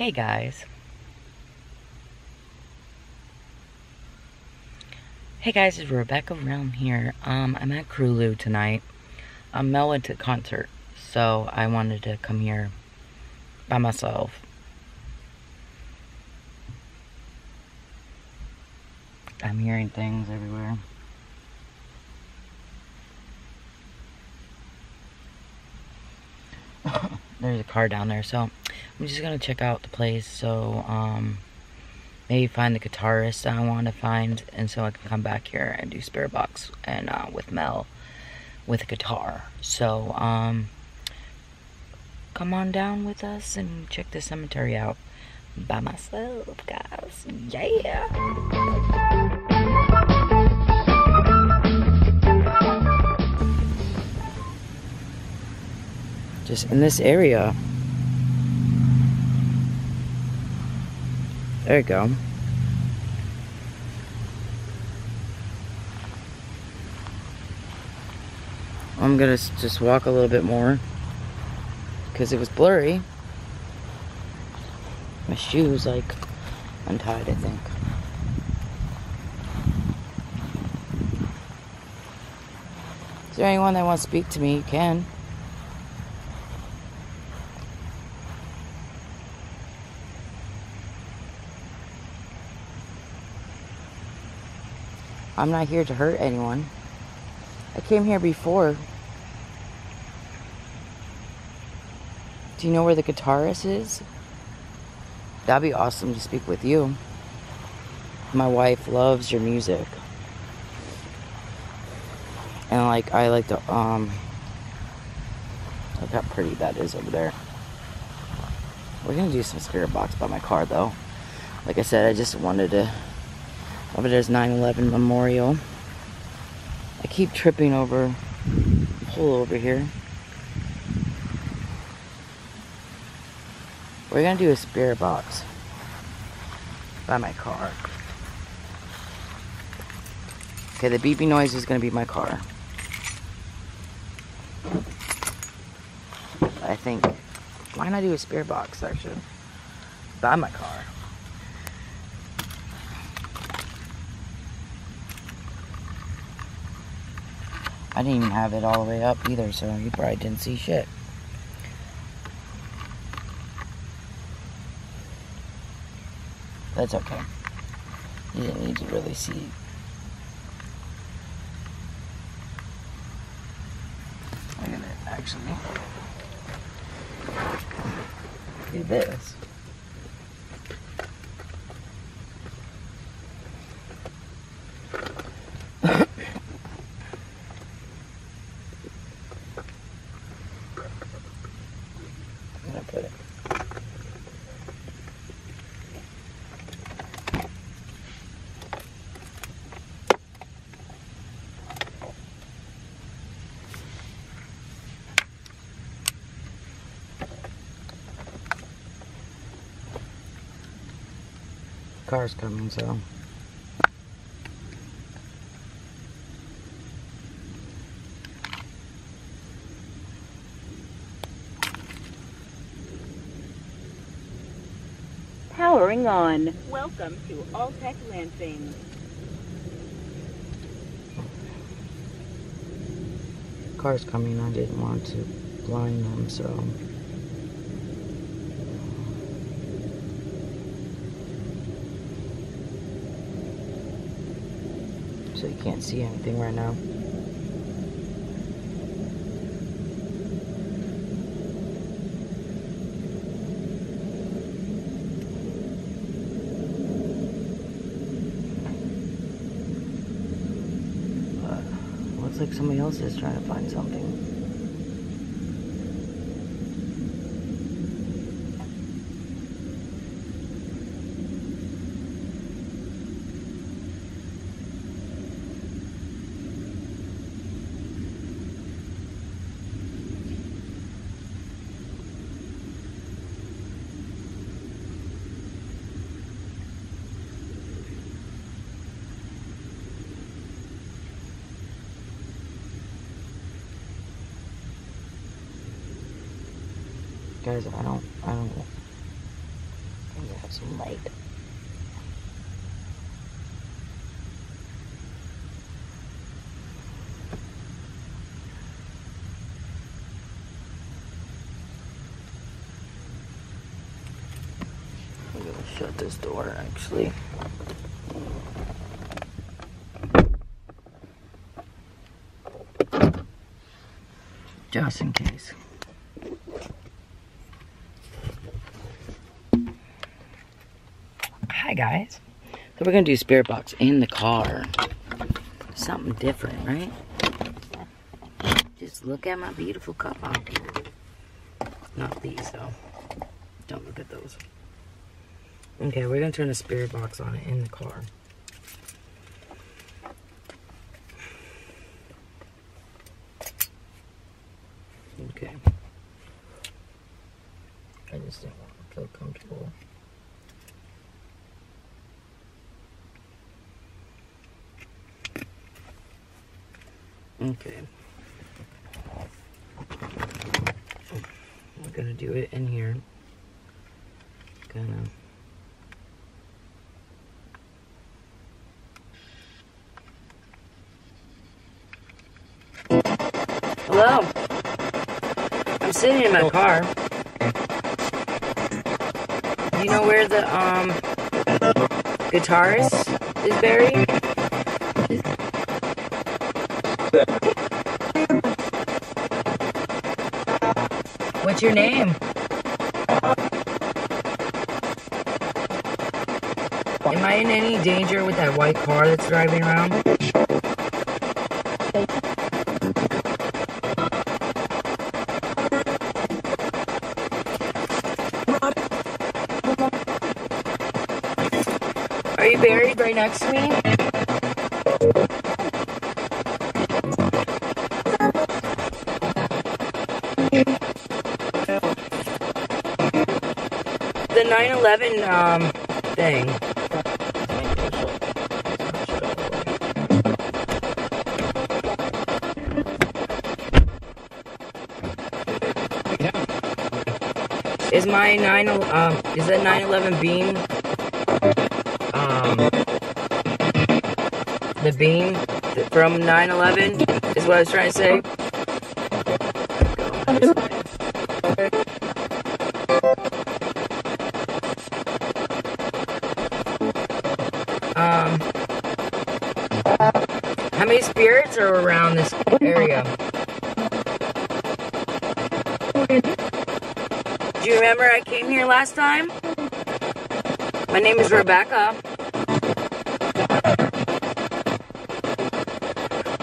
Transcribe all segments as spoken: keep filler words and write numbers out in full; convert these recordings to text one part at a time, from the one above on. Hey guys. Hey guys, it's Rebecca's Realm here. Um, I'm at CrewLoo tonight. Um, Mel went to a concert, so I wanted to come here by myself. I'm hearing things everywhere. There's a car down there, so I'm just gonna check out the place. So um maybe find the guitarist that I want to find, and so I can come back here and do Spiritbox and uh with Mel with a guitar. So um come on down with us and check the cemetery out by myself, guys. Yeah. Just in this area. There you go. I'm gonna just walk a little bit more because it was blurry. My shoe's like untied, I think. Is there anyone that wants to speak to me? You can. I'm not here to hurt anyone. I came here before. Do you know where the guitarist is? That'd be awesome to speak with you. My wife loves your music. And like, I like to, um, look how pretty that is over there. We're gonna do some Spiritbox by my car though. Like I said, I just wanted to. Over there's nine eleven Memorial. I keep tripping over the hole over here. We're gonna do a Spiritbox by my car. Okay, the beeping noise is gonna be my car. I think, why not do a Spiritbox actually by my car? I didn't even have it all the way up either, so you probably didn't see shit. That's okay. You didn't need to really see. I'm gonna actually do this. Car's coming, so powering on. Welcome to Altec Lansing. Car's coming. I didn't want to blind them, so. So you can't see anything right now. Uh, looks like somebody else is trying to find something. Guys, I don't, I don't, light. I'm gonna shut this door actually. Just in case. Hi guys. So we're gonna do Spiritbox in the car. Something different, right? Just look at my beautiful cup out here. Not these though. Don't look at those. Okay, we're gonna turn the Spiritbox on it in the car. Okay. I just didn't want to feel comfortable. Okay. We're gonna do it in here. Gonna. Hello. I'm sitting in my car. Do you know where the um guitarist is buried? What's your name? Am I in any danger with that white car that's driving around? Are you buried right next to me? The nine eleven um, thing. Is my nine uh, is that nine eleven beam? Um, the beam from nine eleven is what I was trying to say. Um, how many spirits are around this area? Do you remember I came here last time? My name is Rebecca.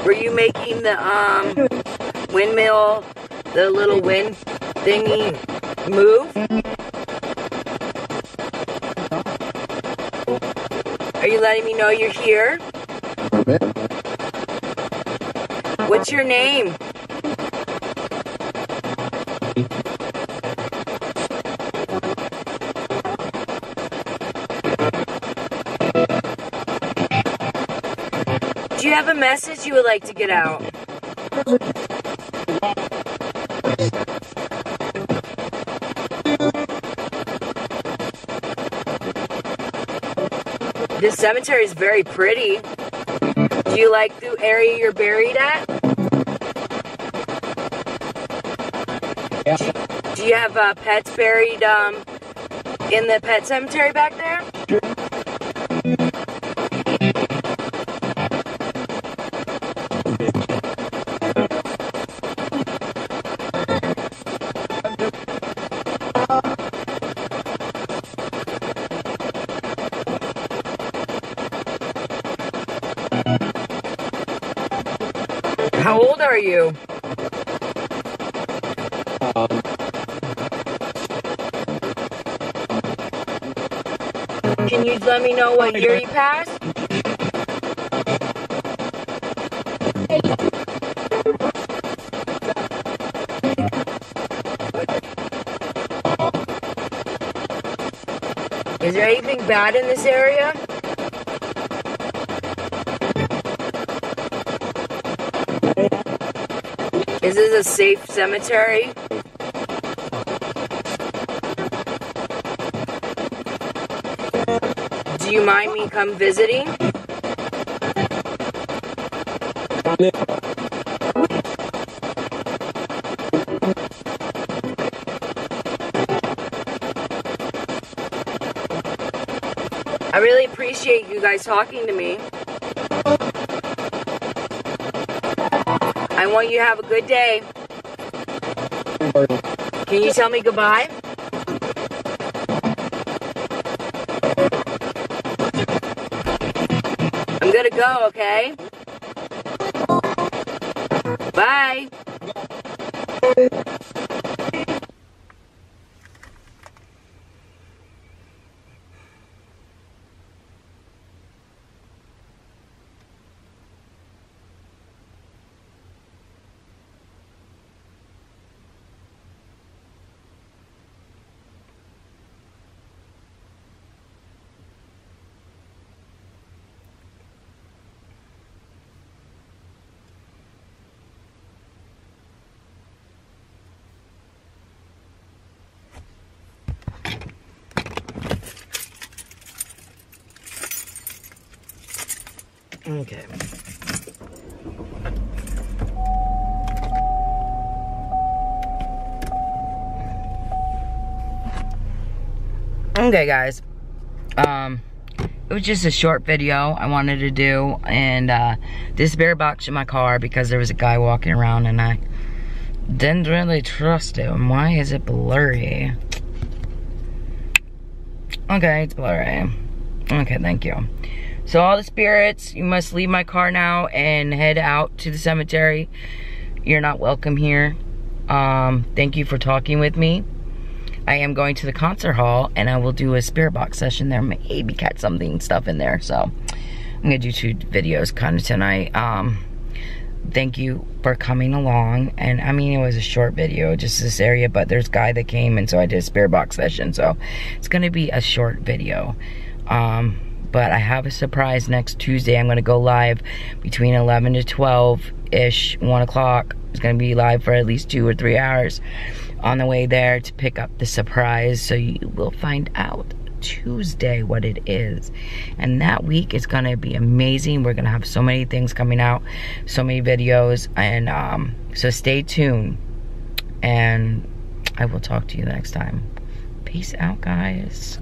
Were you making the um, windmill, the little wind thingy move? Are you letting me know you're here? What's your name? Do you have a message you would like to get out? This cemetery is very pretty. Do you like the area you're buried at? Yeah. Do you have uh, pets buried um, in the pet cemetery back there? How old are you? Um. Can you let me know what year you passed? Is there anything bad in this area? Is this a safe cemetery? Do you mind me come visiting? Yeah. I really appreciate you guys talking to me. I want you to have a good day. Can you tell me goodbye? I'm gonna go, okay? Bye. Okay. Okay, guys. Um, it was just a short video I wanted to do, and uh, this spirit box in my car because there was a guy walking around, and I didn't really trust him. Why is it blurry? Okay, it's blurry. Okay, thank you. So all the spirits, you must leave my car now and head out to the cemetery. You're not welcome here. Um, thank you for talking with me. I am going to the concert hall and I will do a spirit box session there. Maybe catch something stuff in there. So I'm gonna do two videos kind of tonight. Um, thank you for coming along. And I mean, it was a short video, just this area, but there's a guy that came and so I did a spirit box session. So it's gonna be a short video. Um, But I have a surprise next Tuesday. I'm going to go live between eleven to twelve-ish, one o'clock. It's going to be live for at least two or three hours on the way there to pick up the surprise. So you will find out Tuesday what it is. And that week is going to be amazing. We're going to have so many things coming out, so many videos. And um, so stay tuned. And I will talk to you next time. Peace out, guys.